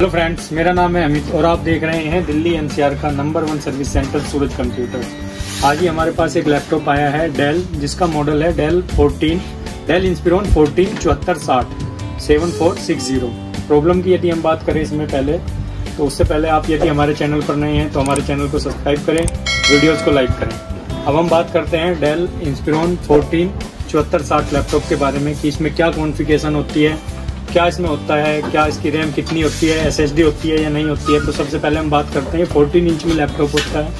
Hello friends, मेरा नाम है अमित और आप देख रहे हैं दिल्ली एनसीआर का number 1 service centre Suraj computer. आज ही हमारे पास एक लैपटॉप आया है डेल, जिसका मॉडल है डेल इंस्पिरॉन 14 7460। प्रॉब्लम की यदि हम बात करें इसमें पहले, तो उससे पहले आप यदि हमारे चैनल पर नए हैं तो हमारे चैनल को सब्सक्राइब करें, वीडियोज़ को लाइक करें। अब हम बात करते हैं डेल इंस्पिरॉन 14 7460 लैपटॉप के बारे में कि इसमें क्या कॉन्फ़िगरेशन होती है, क्या इसमें होता है, क्या इसकी रैम कितनी होती है, एसएसडी होती है या नहीं होती है। तो सबसे पहले हम बात करते हैं 14 इंच में लैपटॉप होता है,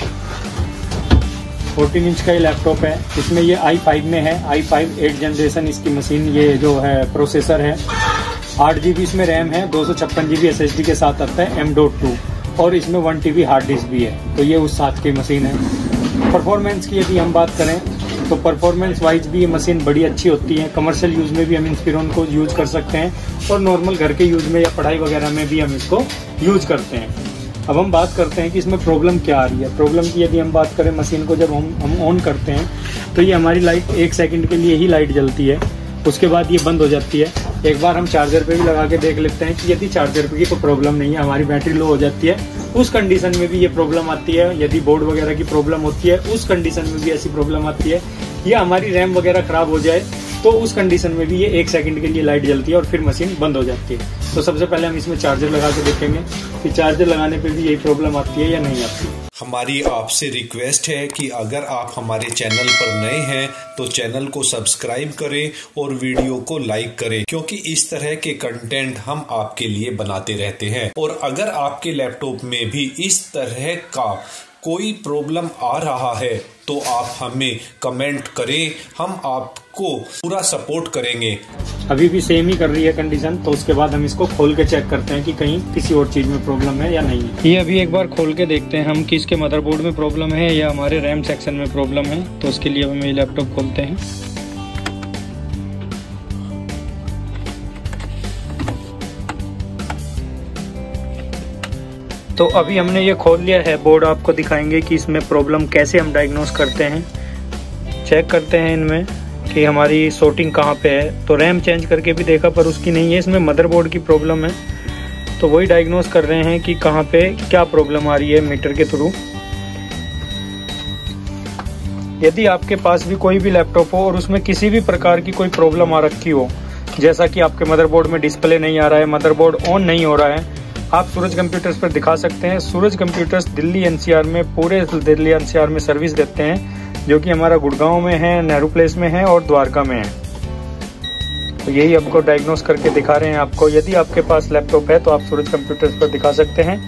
14 इंच का ये लैपटॉप है। इसमें ये i5 में है, i5 8 जनरेशन इसकी मशीन, ये जो है प्रोसेसर है। 8 GB इसमें रैम है, 256 GB एसएसडी के साथ आता है M.2 और इसमें 1 TB हार्ड डिस्क भी है। तो ये उस साथ की मशीन है। परफॉर्मेंस की यदि हम बात करें तो परफॉर्मेंस वाइज भी ये मशीन बड़ी अच्छी होती है। कमर्शियल यूज़ में भी हम इंस्पिरॉन को यूज़ कर सकते हैं और नॉर्मल घर के यूज़ में या पढ़ाई वगैरह में भी हम इसको यूज़ करते हैं। अब हम बात करते हैं कि इसमें प्रॉब्लम क्या आ रही है। प्रॉब्लम की यदि हम बात करें, मशीन को जब हम ऑन करते हैं तो ये हमारी लाइट 1 सेकंड के लिए ही लाइट जलती है, उसके बाद ये बंद हो जाती है। एक बार हम चार्जर पे भी लगा के देख लेते हैं कि यदि चार्जर पे की कोई प्रॉब्लम नहीं है, हमारी बैटरी लो हो जाती है, उस कंडीशन में भी ये प्रॉब्लम आती है। यदि बोर्ड वगैरह की प्रॉब्लम होती है, उस कंडीशन में भी ऐसी प्रॉब्लम आती है। या हमारी रैम वगैरह ख़राब हो जाए तो उस कंडीशन में भी ये 1 सेकंड के लिए लाइट जलती है और फिर मशीन बंद हो जाती है। तो सबसे पहले हम इसमें चार्जर लगा के देखेंगे कि चार्जर लगाने पे भी यही प्रॉब्लम आती है या नहीं आती। हमारी आपसे रिक्वेस्ट है कि अगर आप हमारे चैनल पर नए हैं तो चैनल को सब्सक्राइब करें और वीडियो को लाइक करें, क्योंकि इस तरह के कंटेंट हम आपके लिए बनाते रहते हैं। और अगर आपके लैपटॉप में भी इस तरह का कोई प्रॉब्लम आ रहा है तो आप हमें कमेंट करें, हम आपको पूरा सपोर्ट करेंगे। अभी भी सेम ही कर रही है कंडीशन, तो उसके बाद हम इसको खोल के चेक करते हैं कि कहीं किसी और चीज़ में प्रॉब्लम है या नहीं है। ये अभी एक बार खोल के देखते हैं हम कि इसके मदरबोर्ड में प्रॉब्लम है या हमारे रैम सेक्शन में प्रॉब्लम है। तो उसके लिए हम ये लैपटॉप खोलते हैं। तो अभी हमने ये खोल लिया है बोर्ड, आपको दिखाएंगे कि इसमें प्रॉब्लम कैसे हम डायग्नोस करते हैं। चेक करते हैं इनमें कि हमारी सॉर्टिंग कहाँ पे है। तो रैम चेंज करके भी देखा पर उसकी नहीं है, इसमें मदरबोर्ड की प्रॉब्लम है। तो वही डायग्नोस कर रहे हैं कि कहाँ पे क्या प्रॉब्लम आ रही है मीटर के थ्रू। यदि आपके पास भी कोई भी लैपटॉप हो और उसमें किसी भी प्रकार की कोई प्रॉब्लम आ रखी हो, जैसा कि आपके मदरबोर्ड में डिस्प्ले नहीं आ रहा है, मदरबोर्ड ऑन नहीं हो रहा है, आप सूरज कंप्यूटर्स पर दिखा सकते हैं। सूरज कंप्यूटर्स दिल्ली एनसीआर में, पूरे दिल्ली एनसीआर में सर्विस देते हैं, जो कि हमारा गुड़गांव में है, नेहरू प्लेस में है और द्वारका में है। तो यही आपको डायग्नोस करके दिखा रहे हैं आपको। यदि आपके पास लैपटॉप है तो आप सूरज कंप्यूटर्स पर दिखा सकते हैं।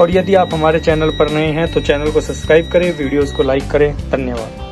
और यदि आप हमारे चैनल पर नए हैं तो चैनल को सब्सक्राइब करें, वीडियोज़ को लाइक करें। धन्यवाद।